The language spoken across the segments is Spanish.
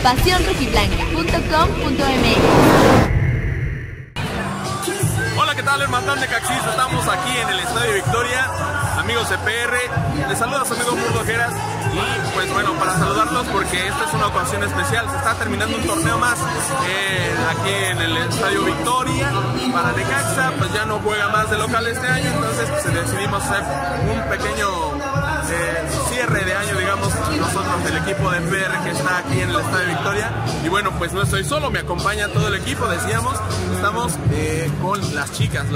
PasiónRojiblanca.com.mx. Hola, ¿qué tal, hermandad necaxista? Estamos aquí en el Estadio Victoria, amigos EPR. Les saluda su amigo Valdo Flores. Y pues bueno, para saludarlos, porque esta es una ocasión especial, se está terminando un torneo más aquí en el Estadio Victoria. Para Necaxa, pues ya no juega más de local este año, entonces pues, decidimos hacer un pequeño cierre de año, digamos, nosotros del equipo de EPR que está aquí en el Estadio Victoria. Y bueno, pues no estoy solo, me acompaña todo el equipo, decíamos, estamos con las chicas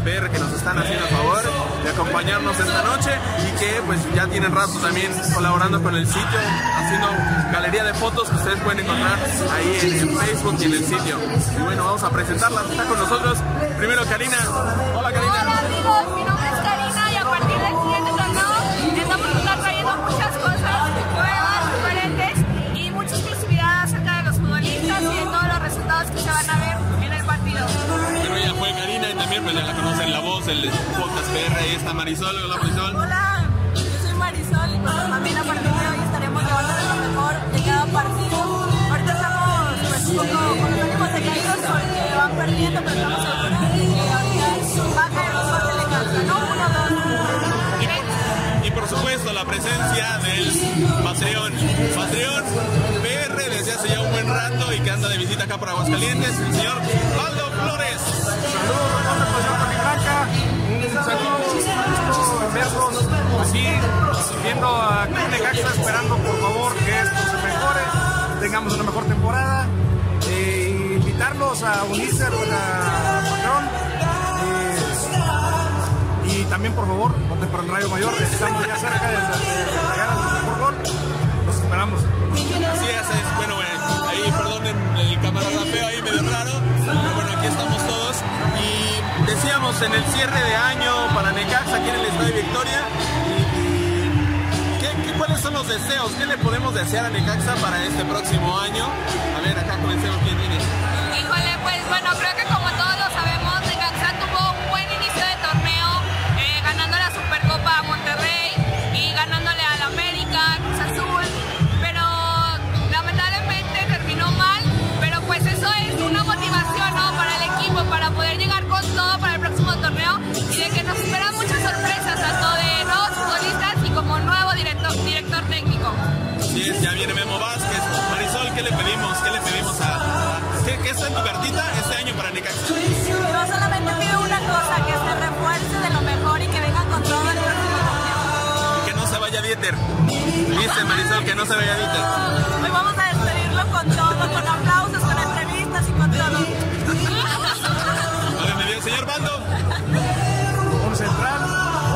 PR que nos están haciendo el favor de acompañarnos esta noche y que pues ya tienen rato también colaborando con el sitio, haciendo galería de fotos que ustedes pueden encontrar ahí en Facebook y en el sitio. Y bueno, vamos a presentarla. Está con nosotros primero Karina. Hola, Karina. Hola, amigos, mi nombre es Karina y a partir del siguiente torneo estamos trayendo muchas cosas nuevas, diferentes y mucha exclusividad acerca de los futbolistas y de todos los resultados que se van a ver en el partido. Pero ella fue Karina y también pues ya la conocen la voz, el podcast PR. Ahí está Marisol. Hola, Marisol. Hola. Marisol, también a partir de hoy estaremos llevando lo mejor de cada partido. Ahorita estamos pues, un poco con los ánimos decaídos porque van perdiendo, pero estamos seguros de que ahorita va a caer un parte de casa, ¿no? Uno, dos. Y por supuesto la presencia del Patreon PR desde hace ya un buen rato y que anda de visita acá por Aguascalientes, el señor Valdo Flores. Saludos, buenas noches, Pasión Rojiblanca. Un saludo. Aquí, viendo a Club Necaxa, esperando por favor que esto se mejore, tengamos una mejor temporada, invitarlos a unirse a Patrón, y también por favor, voten para el Rayo Mayor, estamos ya cerca de llegar al mejor gol, los esperamos. Así es, bueno, ahí perdonen el camarada feo, ahí medio raro, pero bueno, aquí estamos todos, y decíamos en el cierre de año para Necaxa aquí en el Estadio Victoria. ¿Cuáles son los deseos? ¿Qué le podemos desear a Necaxa para este próximo año? A ver, acá comencemos. ¿Quién viene? Híjole, pues bueno, creo que como todos lo sabemos, Necaxa tuvo un buen inicio de torneo, ganando la Supercopa a Monterrey y ganándole a la América, Cruz Azul, pero lamentablemente terminó mal, pero pues eso es una motivación, ¿no? Para el equipo, para poder llegar con todo para el próximo torneo y de que nos esperan muchas sorpresas, tanto de nuevos futbolistas y como nuevo director técnico. Así es, ya viene Memo Vázquez. Marisol, ¿qué le pedimos? ¿Qué le pedimos a... ¿Qué está en tu cartita este año para Necaxa? Yo solamente pido una cosa, que se refuerce de lo mejor y que venga con todo el próximo torneo. Que no se vaya Dieter. Dice Marisol, que no se vaya Dieter. Hoy vamos a despedirlo con todo, con aplausos, con entrevistas y con todo. Vale, bienvenido, señor Bando. Un central,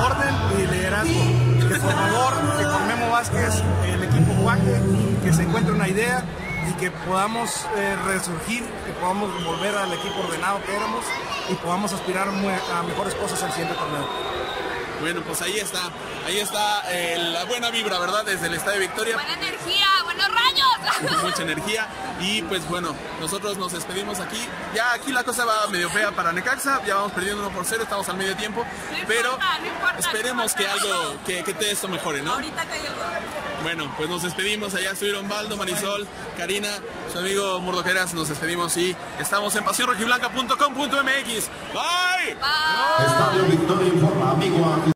orden y liderazgo. Que por favor, que con Memo Vázquez el equipo juegue, que se encuentre una idea y que podamos resurgir, que podamos volver al equipo ordenado que éramos y podamos aspirar a mejores cosas al siguiente torneo. Bueno, pues ahí está la buena vibra, ¿verdad? Desde el Estadio Victoria. Buena energía, buenos rayos. Mucha energía y pues bueno, nosotros nos despedimos aquí. Ya aquí la cosa va medio fea para Necaxa, ya vamos perdiendo 1-0, estamos al medio tiempo, no importa, esperemos que algo, que todo esto mejore, ¿no? Ahorita cayó. Bueno, pues nos despedimos, allá estuvieron Valdo, Marisol, Karina, su amigo Murdoqueras, nos despedimos y estamos en PasiónRojiblanca.com.mx. Bye. Bye. Estadio Victoria informa, amigo.